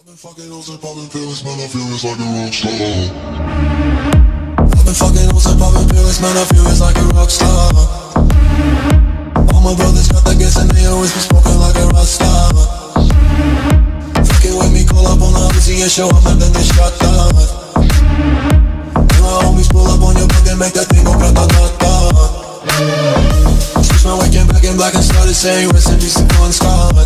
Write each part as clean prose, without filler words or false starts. I've been fucking hoes and popping pills, man, I feel it's like a rockstar. I've been fucking hoes and popping pills, man, I feel it's like a rockstar. All my brothers got the gas and they always be smoking like a rockstar. Fucking with me, call up on the Uzi and show up and then they shot down. And my homies pull up on your block and make that thing go grata-ta-ta. Switch my waking back in black and started saying recipes to Con Scott.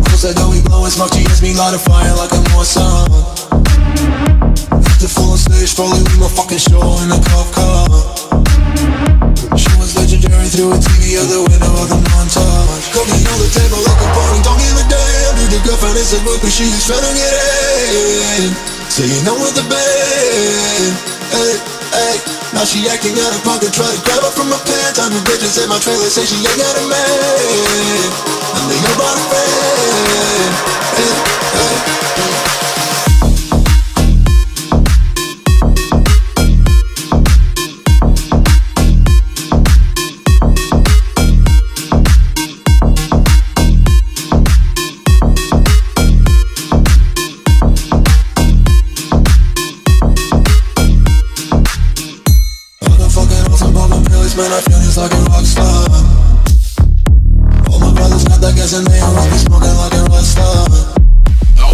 Close that door, we blowin' smoke, she hits me, light a fire like a Morrison. Hit the full on stage, probably leave my fucking show in a cop car. She was legendary through a TV out the window of the Montage. Cooking on the table like a party, don't give a damn. Dude, the girlfriend is a book, but she's trying to get in. Saying no with the band. Hey, hey, now she acting out of pocket, try to grab her from my pants. I'm a bitch in my trailer, say she ain't got a man. And they know about a friend. I've been fucking off and popping pills, man, I feel just like a rockstar. I guess and they always be smoking like a rockstar. Nope.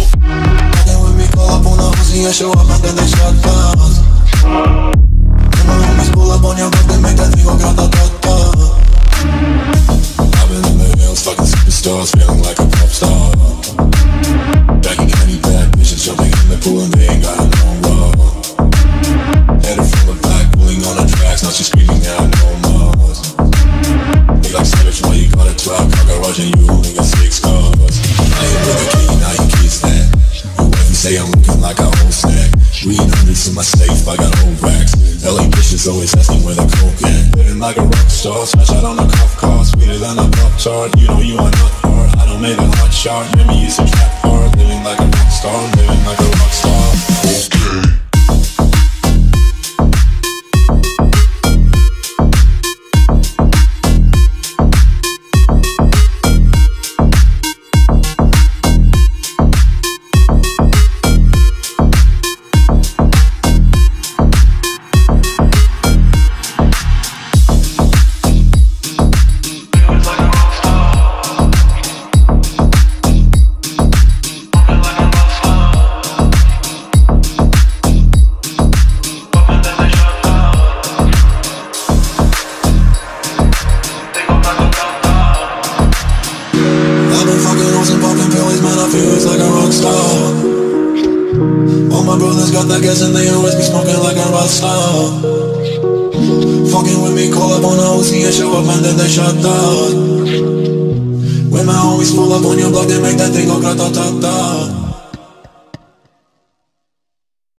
Fucking with me, call up on the Uzi and show up and then they shot downs. And my homies pull up on your block and make that thing go grata-ta-ta. I've been in the hills, fucking superstars, feeling like a pop star. Backing any bad bitches, jumping in the pool and they ain't got no love. Headed from the back, pulling on the tracks, now she's screaming out no more. They like savage, why you got a 12? And you only got 6 cars. I ain't with a king, now you kiss that. Your wife say I'm looking like a whole snack. Reading hundreds in my safe, I got old racks. L.A. bitches always ask me where the coke at. Living like a rockstar, smash out on a cop car. Sweeter than a Pop-Tart, you know you are not hard. I don't make a hot shot, maybe you some trap hard. Living like a rockstar, living like a rockstar. Okay. Feels like a rockstar. All my brothers got that gas and they always be smoking like a rockstar. Fucking with me, call up on the Uzi and show up and then they shot down. When my homies pull up on your block, they make that thing go grata-ta-ta.